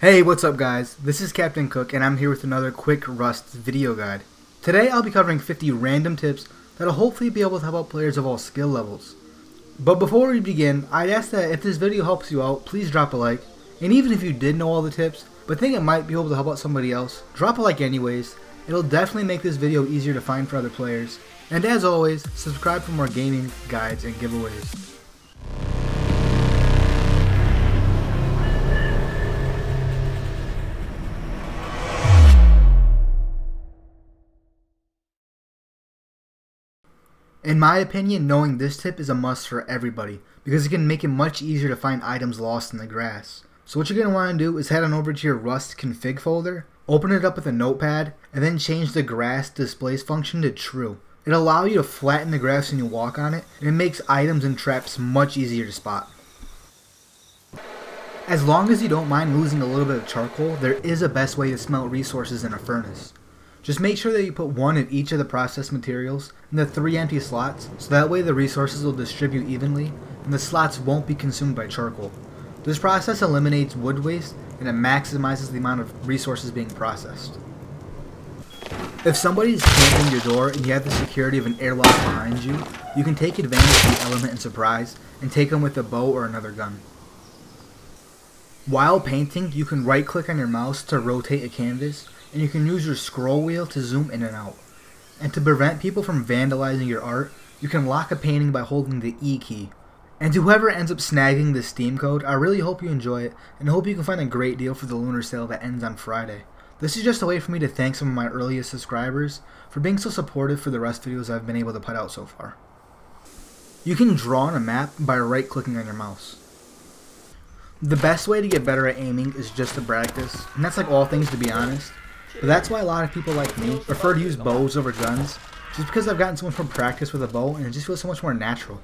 Hey, what's up guys? This is Captain Cook and I'm here with another quick Rust video guide. Today I'll be covering 50 random tips that'll hopefully be able to help out players of all skill levels. But before we begin, I'd ask that if this video helps you out, please drop a like. And even if you did know all the tips, but think it might be able to help out somebody else, drop a like anyways. It'll definitely make this video easier to find for other players. And as always, subscribe for more gaming, guides, and giveaways. In my opinion, knowing this tip is a must for everybody, because it can make it much easier to find items lost in the grass. So what you're going to want to do is head on over to your Rust config folder, open it up with a notepad, and then change the grass displays function to true. It'll allow you to flatten the grass when you walk on it, and it makes items and traps much easier to spot. As long as you don't mind losing a little bit of charcoal, there is a best way to smelt resources in a furnace. Just make sure that you put one in each of the processed materials and the three empty slots, so that way the resources will distribute evenly and the slots won't be consumed by charcoal. This process eliminates wood waste and it maximizes the amount of resources being processed. If somebody is camping your door and you have the security of an airlock behind you, you can take advantage of the element and surprise and take them with a bow or another gun. While painting, you can right click on your mouse to rotate a canvas, and you can use your scroll wheel to zoom in and out. And to prevent people from vandalizing your art, you can lock a painting by holding the E key. And to whoever ends up snagging this Steam code, I really hope you enjoy it, and hope you can find a great deal for the lunar sale that ends on Friday. This is just a way for me to thank some of my earliest subscribers for being so supportive for the Rust videos I've been able to put out so far. You can draw on a map by right clicking on your mouse. The best way to get better at aiming is just to practice, and that's like all things to be honest. But that's why a lot of people like me prefer to use bows over guns, just because I've gotten so much from practice with a bow and it just feels so much more natural.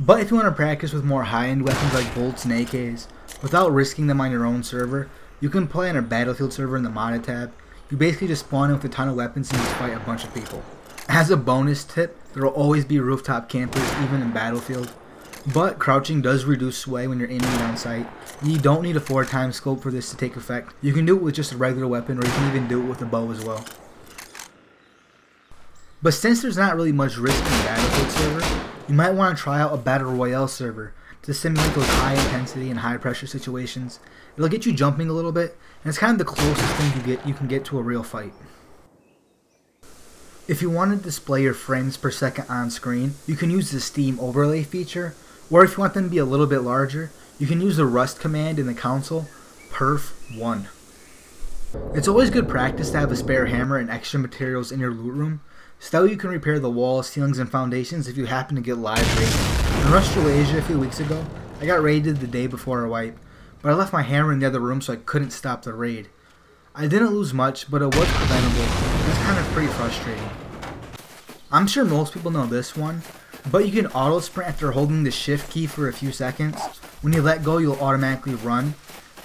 But if you want to practice with more high-end weapons like bolts and AKs, without risking them on your own server, you can play on a battlefield server in the modded tab. You basically just spawn in with a ton of weapons and just fight a bunch of people. As a bonus tip, there will always be rooftop campers even in battlefield, but crouching does reduce sway when you're aiming down sight. You don't need a 4x scope for this to take effect. You can do it with just a regular weapon, or you can even do it with a bow as well. But since there's not really much risk in the battlefield server, you might want to try out a battle royale server to simulate those high intensity and high pressure situations. It'll get you jumping a little bit, and it's kind of the closest thing you can get to a real fight. If you want to display your frames per second on screen, you can use the Steam overlay feature. Or if you want them to be a little bit larger, you can use the Rust command in the console, perf1. It's always good practice to have a spare hammer and extra materials in your loot room, so that you can repair the walls, ceilings, and foundations if you happen to get live raided. In Rustralasia a few weeks ago, I got raided the day before a wipe, but I left my hammer in the other room so I couldn't stop the raid. I didn't lose much, but it was preventable, and it's kind of pretty frustrating. I'm sure most people know this one, but you can auto sprint after holding the shift key for a few seconds. When you let go, you'll automatically run,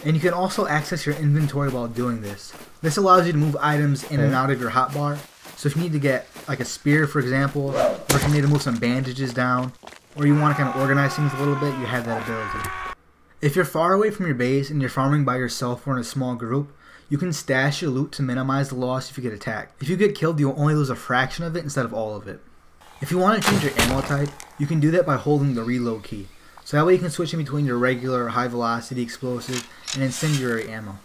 and you can also access your inventory while doing this. This allows you to move items in and out of your hotbar, so if you need to get like a spear for example, or if you need to move some bandages down, or you want to kind of organize things a little bit, you have that ability. If you're far away from your base and you're farming by yourself or in a small group, you can stash your loot to minimize the loss if you get attacked. If you get killed, you'll only lose a fraction of it instead of all of it. If you want to change your ammo type, you can do that by holding the reload key, so that way you can switch in between your regular high velocity explosive and incendiary ammo.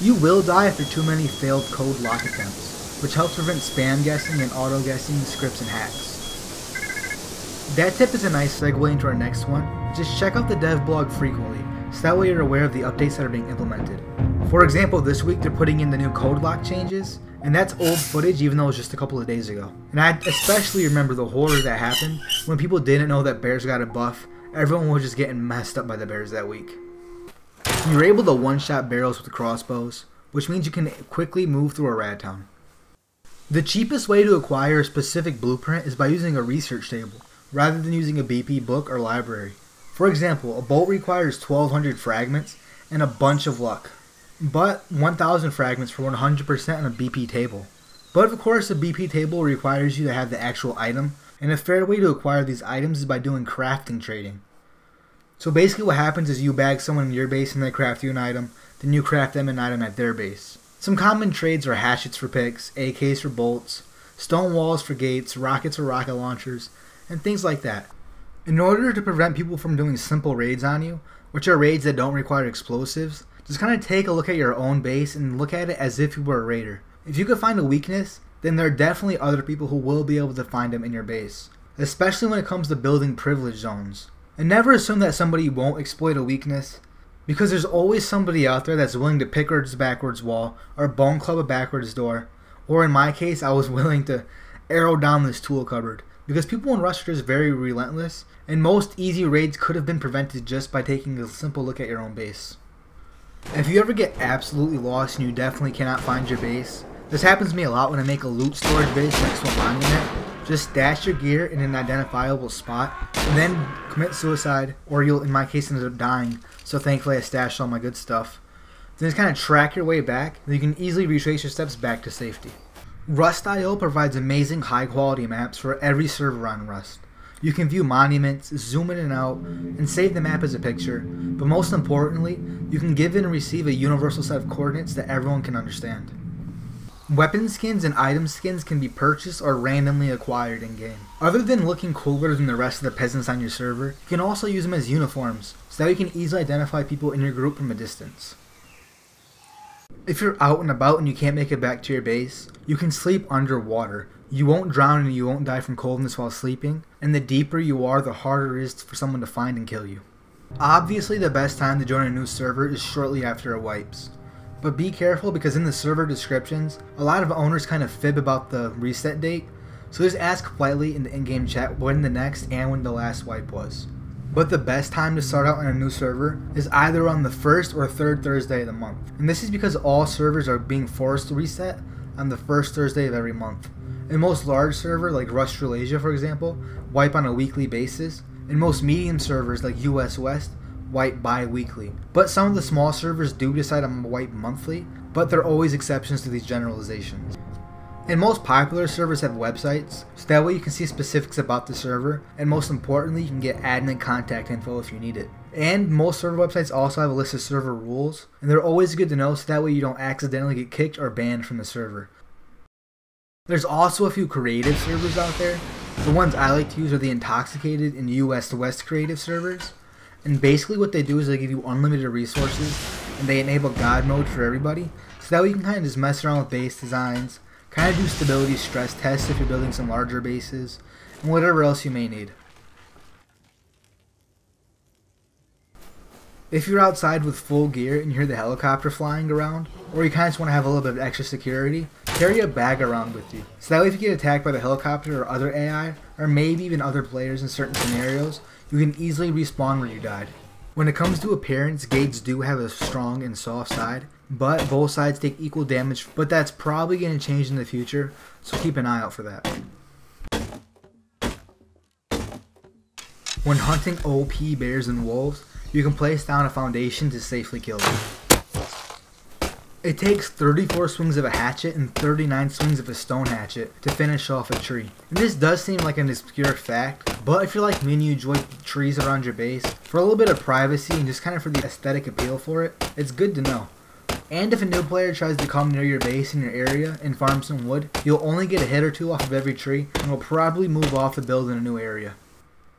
You will die after too many failed code lock attempts, which helps prevent spam guessing and auto guessing scripts and hacks. That tip is a nice segue into our next one. Just check out the dev blog frequently, so that way you're aware of the updates that are being implemented. For example, this week they're putting in the new code lock changes, and that's old footage even though it was just a couple of days ago. And I especially remember the horror that happened when people didn't know that bears got a buff. Everyone was just getting messed up by the bears that week. You're able to one-shot barrels with crossbows, which means you can quickly move through a rad town. The cheapest way to acquire a specific blueprint is by using a research table, rather than using a BP book or library. For example, a bolt requires 1200 fragments and a bunch of luck, but 1000 fragments for 100% on a BP table. But of course, a BP table requires you to have the actual item, and a fair way to acquire these items is by doing crafting trading. So basically what happens is you bag someone in your base and they craft you an item, then you craft them an item at their base. Some common trades are hatchets for picks, AKs for bolts, stone walls for gates, rockets or rocket launchers, and things like that. In order to prevent people from doing simple raids on you, which are raids that don't require explosives, just kind of take a look at your own base and look at it as if you were a raider. If you could find a weakness, then there are definitely other people who will be able to find them in your base, especially when it comes to building privilege zones. And never assume that somebody won't exploit a weakness, because there's always somebody out there that's willing to pickwards backwards wall, or bone club a backwards door, or in my case, I was willing to arrow down this tool cupboard, because people in Rush are just very relentless, and most easy raids could have been prevented just by taking a simple look at your own base. If you ever get absolutely lost and you definitely cannot find your base, this happens to me a lot when I make a loot storage base next to a monument. Just stash your gear in an identifiable spot and then commit suicide, or you'll, in my case, end up dying. So thankfully I stashed all my good stuff. Then just kind of track your way back, and you can easily retrace your steps back to safety. Rust.io provides amazing high quality maps for every server on Rust. You can view monuments, zoom in and out, and save the map as a picture, but most importantly, you can give and receive a universal set of coordinates that everyone can understand. Weapon skins and item skins can be purchased or randomly acquired in-game. Other than looking cooler than the rest of the peasants on your server, you can also use them as uniforms, so that you can easily identify people in your group from a distance. If you're out and about and you can't make it back to your base, you can sleep underwater. You won't drown and you won't die from coldness while sleeping, and the deeper you are, the harder it is for someone to find and kill you. Obviously the best time to join a new server is shortly after it wipes. But be careful, because in the server descriptions, a lot of owners kind of fib about the reset date, so just ask politely in the in-game chat when the next and when the last wipe was. But the best time to start out on a new server is either on the first or third Thursday of the month, and this is because all servers are being forced to reset on the first Thursday of every month. In most large servers like Rustralasia, for example, wipe on a weekly basis, and most medium servers like US West wipe bi-weekly, but some of the small servers do decide on wipe monthly, but there are always exceptions to these generalizations. And most popular servers have websites, so that way you can see specifics about the server, and most importantly you can get admin and contact info if you need it. And most server websites also have a list of server rules, and they're always good to know, so that way you don't accidentally get kicked or banned from the server. There's also a few creative servers out there. The ones I like to use are the Intoxicated and US West creative servers. And basically what they do is they give you unlimited resources, and they enable God mode for everybody, so that way you can kind of just mess around with base designs, kind of do stability stress tests if you're building some larger bases, and whatever else you may need. If you're outside with full gear and you hear the helicopter flying around, or you kind of just want to have a little bit of extra security, carry a bag around with you. So that way if you get attacked by the helicopter or other AI, or maybe even other players in certain scenarios, you can easily respawn where you died. When it comes to appearance, gates do have a strong and soft side, but both sides take equal damage, but that's probably going to change in the future, so keep an eye out for that. When hunting OP bears and wolves, you can place down a foundation to safely kill them. It takes 34 swings of a hatchet and 39 swings of a stone hatchet to finish off a tree. And this does seem like an obscure fact, but if you're like me and you enjoy trees around your base, for a little bit of privacy and just kind of for the aesthetic appeal for it, it's good to know. And if a new player tries to come near your base in your area and farm some wood, you'll only get a hit or two off of every tree and will probably move off the build in a new area.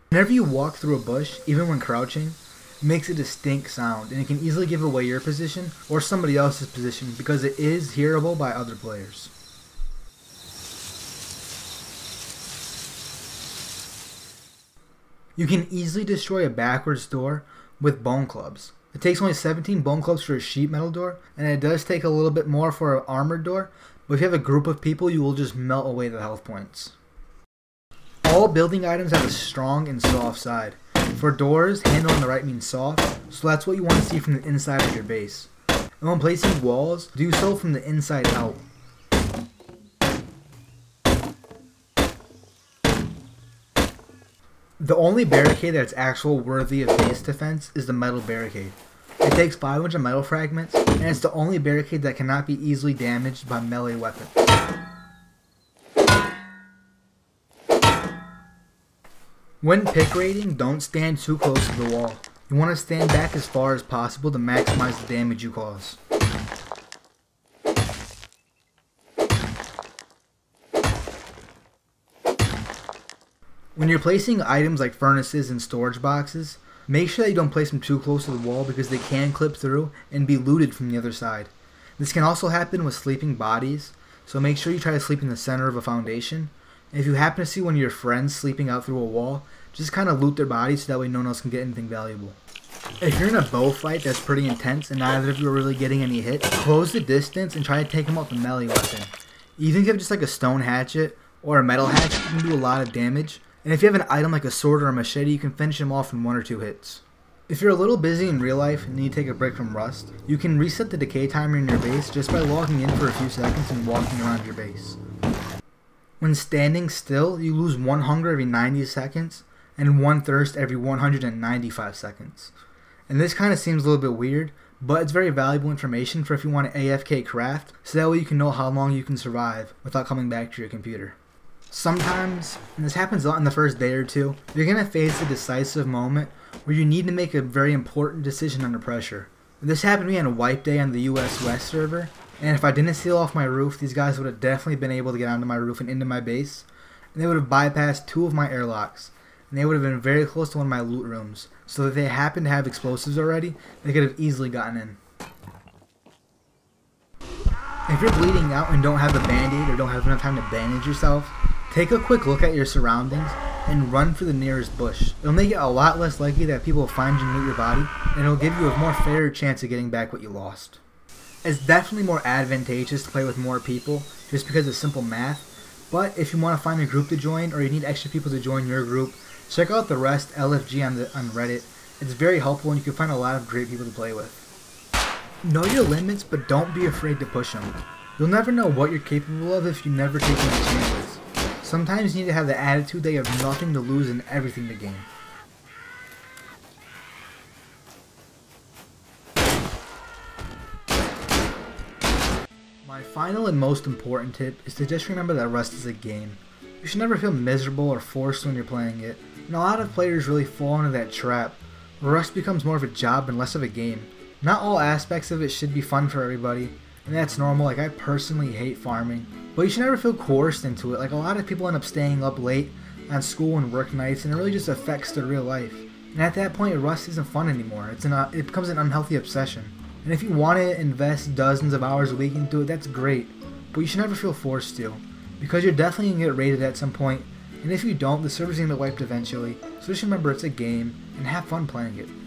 Whenever you walk through a bush, even when crouching, makes a distinct sound, and it can easily give away your position or somebody else's position because it is hearable by other players. You can easily destroy a backwards door with bone clubs. It takes only 17 bone clubs for a sheet metal door, and it does take a little bit more for an armored door, but if you have a group of people you will just melt away the health points. All building items have a strong and soft side. For doors, handle on the right means soft, so that's what you want to see from the inside of your base. And when placing walls, do so from the inside out. The only barricade that's actually worthy of base defense is the metal barricade. It takes 500 metal fragments, and it's the only barricade that cannot be easily damaged by melee weapons. When pick raiding, don't stand too close to the wall. You want to stand back as far as possible to maximize the damage you cause. When you're placing items like furnaces and storage boxes, make sure that you don't place them too close to the wall because they can clip through and be looted from the other side. This can also happen with sleeping bodies, so make sure you try to sleep in the center of a foundation. And if you happen to see one of your friends sleeping out through a wall, just kind of loot their bodies so that way no one else can get anything valuable. If you're in a bow fight that's pretty intense and neither of you are really getting any hits, close the distance and try to take them out with a melee weapon. Even if you have just like a stone hatchet or a metal hatchet, you can do a lot of damage. And if you have an item like a sword or a machete, you can finish them off in 1 or 2 hits. If you're a little busy in real life and need to take a break from Rust, you can reset the decay timer in your base just by logging in for a few seconds and walking around your base. When standing still, you lose 1 hunger every 90 seconds and 1 thirst every 195 seconds. And this kind of seems a little bit weird, but it's very valuable information for if you want to AFK craft, so that way you can know how long you can survive without coming back to your computer. Sometimes, and this happens a lot in the first day or two, you're going to face a decisive moment where you need to make a very important decision under pressure. This happened to me on a wipe day on the US West server, and if I didn't seal off my roof, these guys would have definitely been able to get onto my roof and into my base, and they would have bypassed 2 of my airlocks, and they would have been very close to one of my loot rooms, so if they happened to have explosives already, they could have easily gotten in. If you're bleeding out and don't have a band-aid or don't have enough time to bandage yourself, take a quick look at your surroundings and run for the nearest bush. It'll make it a lot less likely that people will find you and loot your body, and it'll give you a more fair chance of getting back what you lost. It's definitely more advantageous to play with more people just because of simple math, but if you want to find a group to join or you need extra people to join your group, check out the Rest LFG on Reddit. It's very helpful and you can find a lot of great people to play with. Know your limits, but don't be afraid to push them. You'll never know what you're capable of if you never take any chances. Sometimes you need to have the attitude that you have nothing to lose and everything to gain. My final and most important tip is to just remember that Rust is a game. You should never feel miserable or forced when you're playing it, and a lot of players really fall into that trap, where Rust becomes more of a job and less of a game. Not all aspects of it should be fun for everybody, and that's normal. Like, I personally hate farming. But you should never feel coerced into it. Like, a lot of people end up staying up late on school and work nights, and it really just affects their real life. And at that point, Rust isn't fun anymore. It becomes an unhealthy obsession. And if you want to invest dozens of hours a week into it, that's great. But you should never feel forced to, because you're definitely going to get raided at some point. And if you don't, the server's going to get wiped eventually. So just remember, it's a game, and have fun playing it.